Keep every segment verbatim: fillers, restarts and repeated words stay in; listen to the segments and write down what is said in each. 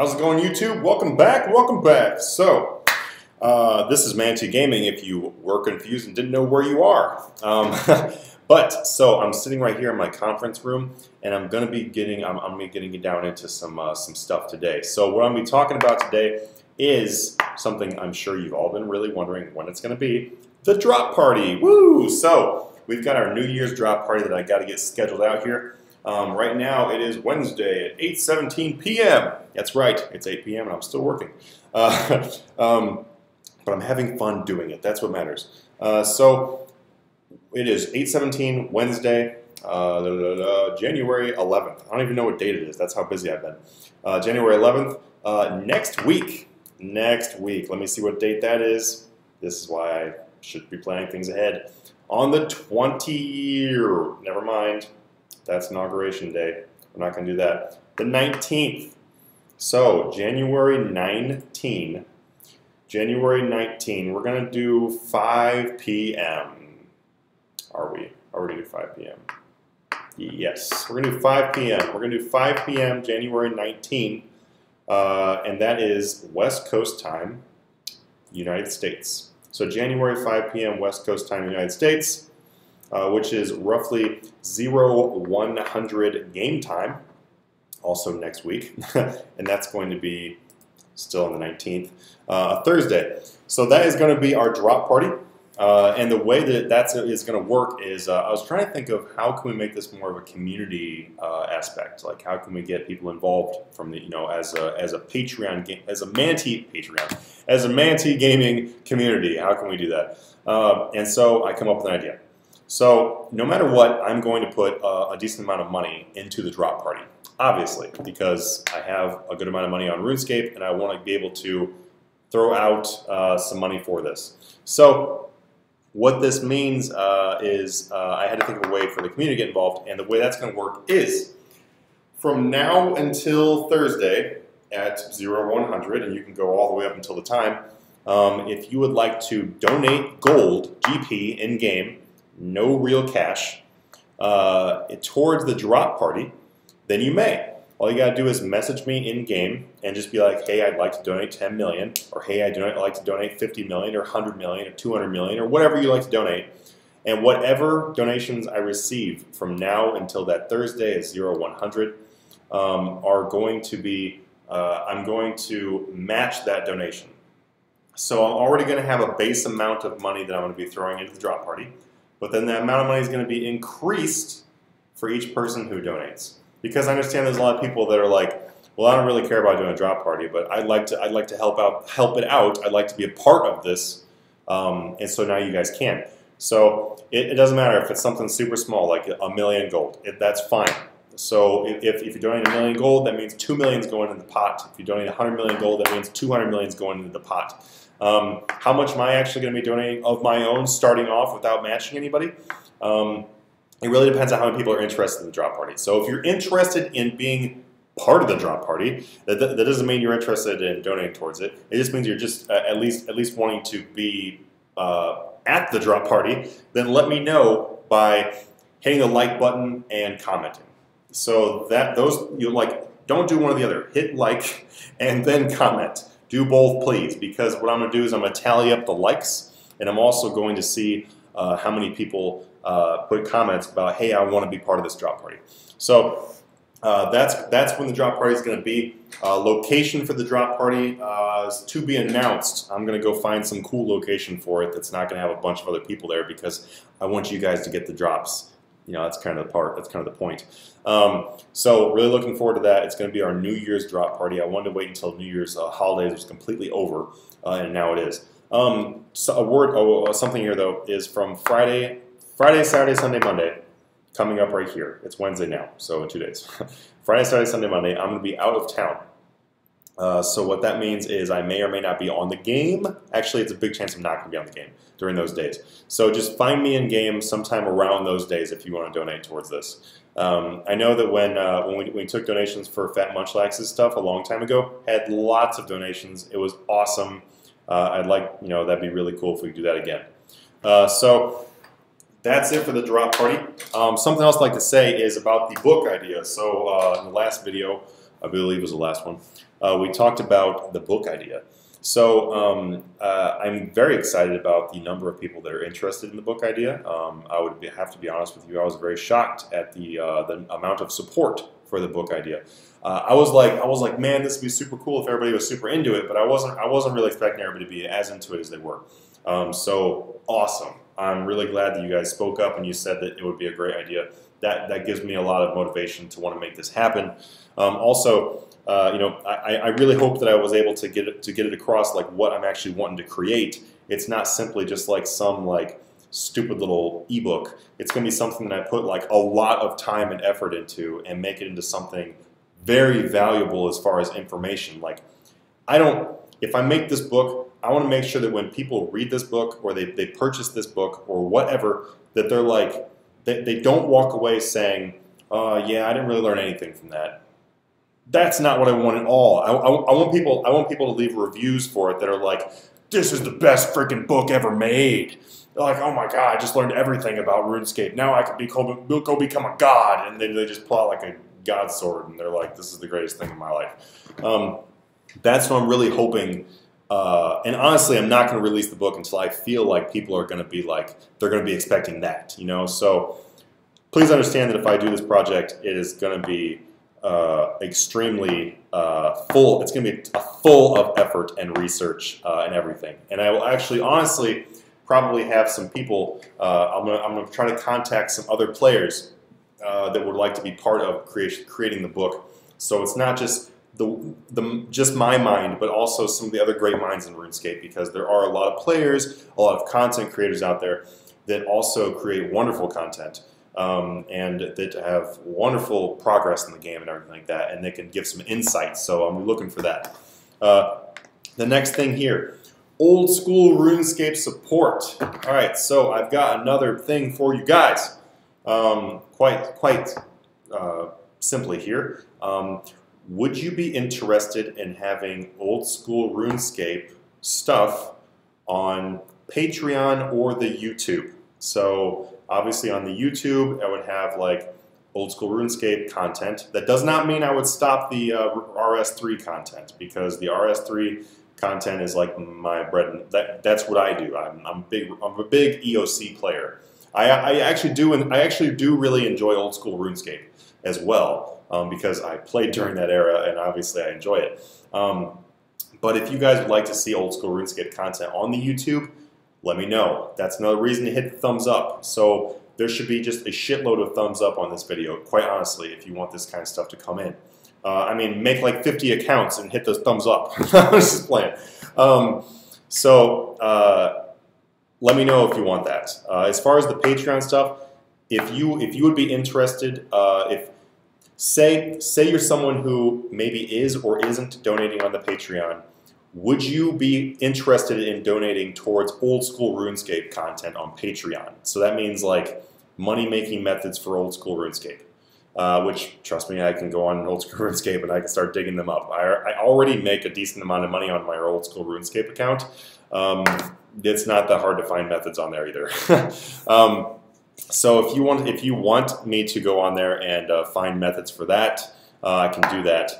How's it going, YouTube? Welcome back, welcome back. So, uh, this is Manatee Gaming, if you were confused and didn't know where you are. Um, but, so, I'm sitting right here in my conference room, and I'm going to be getting I'm, I'm gonna be getting down into some, uh, some stuff today. So, what I'm going to be talking about today is something I'm sure you've all been really wondering when it's going to be, the drop party. Woo! So, we've got our New Year's drop party that I got to get scheduled out here. Um, right now it is Wednesday at eight seventeen p m That's right, it's eight p m and I'm still working. Uh, um, but I'm having fun doing it, that's what matters. Uh, so it is eight seventeen Wednesday, uh, da, da, da, January eleventh. I don't even know what date it is, that's how busy I've been. Uh, January eleventh, uh, next week, next week. Let me see what date that is. This is why I should be planning things ahead. On the twentieth, never mind. That's inauguration day. We're not going to do that. The nineteenth. So January nineteenth. January nineteenth. We're going to do five p m Are we? Are we going to do five p m? Yes. We're going to do five p m We're going to do five p m January nineteenth. Uh, and that is West Coast time, United States. So January five p m West Coast time, United States. Uh, which is roughly zero one hundred game time, also next week, and that's going to be still on the nineteenth, uh, Thursday. So that is going to be our drop party, uh, and the way that that's is going to work is uh, I was trying to think of how can we make this more of a community uh, aspect, like how can we get people involved from the you know as a as a Patreon as a Manatee Patreon as a Manatee Gaming community. How can we do that? Uh, and so I come up with an idea. So no matter what, I'm going to put uh, a decent amount of money into the drop party, obviously, because I have a good amount of money on RuneScape and I want to be able to throw out uh, some money for this. So what this means uh, is uh, I had to think of a way for the community to get involved, and the way that's going to work is from now until Thursday at zero one hundred, and you can go all the way up until the time, um, if you would like to donate gold, G P, in-game, no real cash, uh, towards the drop party, then you may. All you gotta do is message me in game and just be like, hey, I'd like to donate ten million, or hey, I'd like to donate fifty million, or one hundred million, or two hundred million, or whatever you like to donate. And whatever donations I receive from now until that Thursday at zero one hundred um, are going to be, uh, I'm going to match that donation. So I'm already gonna have a base amount of money that I'm gonna be throwing into the drop party. But then the amount of money is going to be increased for each person who donates. Because I understand there's a lot of people that are like, well, I don't really care about doing a drop party, but I'd like to, I'd like to help out, help it out. I'd like to be a part of this. Um, and so now you guys can. So it, it doesn't matter if it's something super small, like a million gold. It, that's fine. So if, if you donate a million gold, that means two million is going into the pot. If you donate one hundred million gold, that means two hundred million is going into the pot. Um, how much am I actually going to be donating of my own starting off without matching anybody? Um, it really depends on how many people are interested in the drop party. So if you're interested in being part of the drop party, that, that doesn't mean you're interested in donating towards it. It just means you're just uh, at least at least wanting to be uh, at the drop party. Then let me know by hitting the like button and commenting. So that those you like don't do one or the other. Hit like and then comment. Do both, please, because what I'm going to do is I'm going to tally up the likes, and I'm also going to see uh, how many people uh, put comments about, hey, I want to be part of this drop party. So uh, that's that's when the drop party is going to be. Uh, location for the drop party uh, is to be announced. I'm going to go find some cool location for it that's not going to have a bunch of other people there because I want you guys to get the drops. You know, that's kind of the part, that's kind of the point. Um, so really looking forward to that. It's going to be our New Year's drop party. I wanted to wait until New Year's uh, holidays was completely over, uh, and now it is. Um, so a word, oh, something here though, is from Friday, Friday, Saturday, Sunday, Monday, coming up right here. It's Wednesday now, so in two days. Friday, Saturday, Sunday, Monday, I'm going to be out of town. Uh, so what that means is I may or may not be on the game. Actually, it's a big chance I'm not going to be on the game during those days. So just find me in game sometime around those days if you want to donate towards this. Um, I know that when uh, when, we, when we took donations for Fat Munchlax's stuff a long time ago, had lots of donations. It was awesome. Uh, I'd like, you know, that'd be really cool if we could do that again. Uh, so that's it for the drop party. Um, something else I'd like to say is about the book idea. So uh, in the last video, I believe it was the last one, uh, we talked about the book idea. So um, uh, I'm very excited about the number of people that are interested in the book idea. Um, I would be, have to be honest with you, I was very shocked at the, uh, the amount of support for the book idea. Uh, I was like, I was like, man, this would be super cool if everybody was super into it, but I wasn't, I wasn't really expecting everybody to be as into it as they were. Um, so awesome. I'm really glad that you guys spoke up and you said that it would be a great idea. That, that gives me a lot of motivation to want to make this happen. Um, also, Uh, you know, I, I really hope that I was able to get it, to get it across, like what I'm actually wanting to create. It's not simply just like some like stupid little ebook. It's going to be something that I put like a lot of time and effort into and make it into something very valuable as far as information. Like, I don't. If I make this book, I want to make sure that when people read this book or they they purchase this book or whatever, that they're like they they don't walk away saying, "Uh, yeah, I didn't really learn anything from that." That's not what I want at all. I, I, I want people. I want people to leave reviews for it that are like, "This is the best freaking book ever made." They're like, "Oh my god, I just learned everything about RuneScape. Now I could be go, go become a god." And then they just plot like a god sword, and they're like, "This is the greatest thing in my life." Um, that's what I'm really hoping. Uh, and honestly, I'm not going to release the book until I feel like people are going to be like, they're going to be expecting that, you know. So please understand that if I do this project, it is going to be Uh, extremely uh, full. It's going to be a full of effort and research uh, and everything. And I will actually, honestly, probably have some people. Uh, I'm going to I'm going to try to contact some other players uh, that would like to be part of creation, creating the book. So it's not just the the just my mind, but also some of the other great minds in RuneScape, because there are a lot of players, a lot of content creators out there that also create wonderful content. Um, and that have wonderful progress in the game and everything like that, and they can give some insights. So I'm looking for that. Uh, the next thing here, old school RuneScape support. All right, so I've got another thing for you guys. Um, quite, quite uh, simply here. Um, would you be interested in having old school RuneScape stuff on Patreon or the YouTube? So obviously on the YouTube, I would have like old school RuneScape content. That does not mean I would stop the uh, R S three content, because the R S three content is like my bread and that, that's what I do. I'm, I'm big. I'm a big E O C player. I, I actually do, and I actually do really enjoy old school RuneScape as well, um, because I played during that era, and obviously I enjoy it. Um, but if you guys would like to see old school RuneScape content on the YouTube, let me know. That's another reason to hit the thumbs up. So there should be just a shitload of thumbs up on this video, quite honestly, if you want this kind of stuff to come in. Uh, I mean, make like fifty accounts and hit those thumbs up. I'm just playing. Um, so uh, let me know if you want that. Uh, as far as the Patreon stuff, if you if you would be interested, uh, if say say you're someone who maybe is or isn't donating on the Patreon. Would you be interested in donating towards old school RuneScape content on Patreon? So that means like money-making methods for old school RuneScape, uh, which, trust me, I can go on old school RuneScape and I can start digging them up. I, I already make a decent amount of money on my old school RuneScape account. Um, it's not that hard to find methods on there either. um, so if you want, if you want me to go on there and uh, find methods for that, uh, I can do that.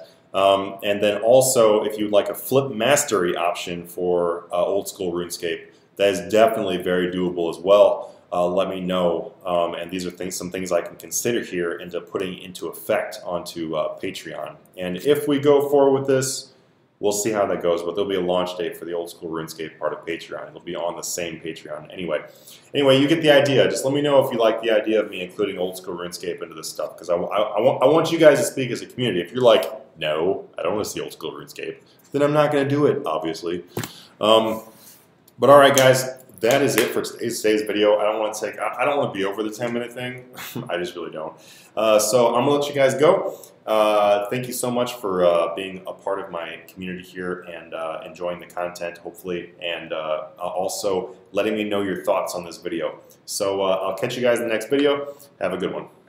Um, and then also, if you'd like a flip mastery option for uh, old school RuneScape, that is definitely very doable as well. Uh, let me know, um, and these are things, some things I can consider here into putting into effect onto uh, Patreon. And if we go forward with this, we'll see how that goes. But there'll be a launch date for the old school RuneScape part of Patreon. It'll be on the same Patreon anyway. Anyway, you get the idea. Just let me know if you like the idea of me including old school RuneScape into this stuff, because I, I, I want I want you guys to speak as a community. If you're like, no, I don't want to see old school RuneScape, then I'm not going to do it, obviously. Um, but all right, guys, that is it for today's, today's video. I don't want to take, I don't want to be over the ten minute thing. I just really don't. Uh, so I'm going to let you guys go. Uh, thank you so much for uh, being a part of my community here and uh, enjoying the content, hopefully, and uh, also letting me know your thoughts on this video. So uh, I'll catch you guys in the next video. Have a good one.